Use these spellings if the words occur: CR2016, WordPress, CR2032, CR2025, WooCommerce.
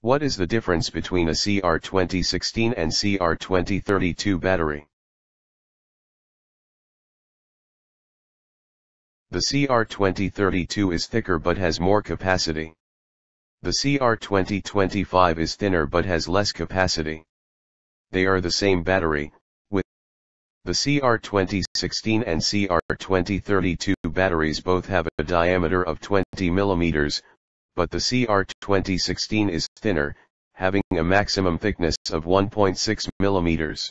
What is the difference between a CR2016 and CR2032 battery? The CR2032 is thicker but has more capacity. The CR2025 is thinner but has less capacity. They are the same battery, with the CR2016 and CR2032 batteries both have a diameter of 20 mm, but the CR2016 is thinner, having a maximum thickness of 1.6 mm.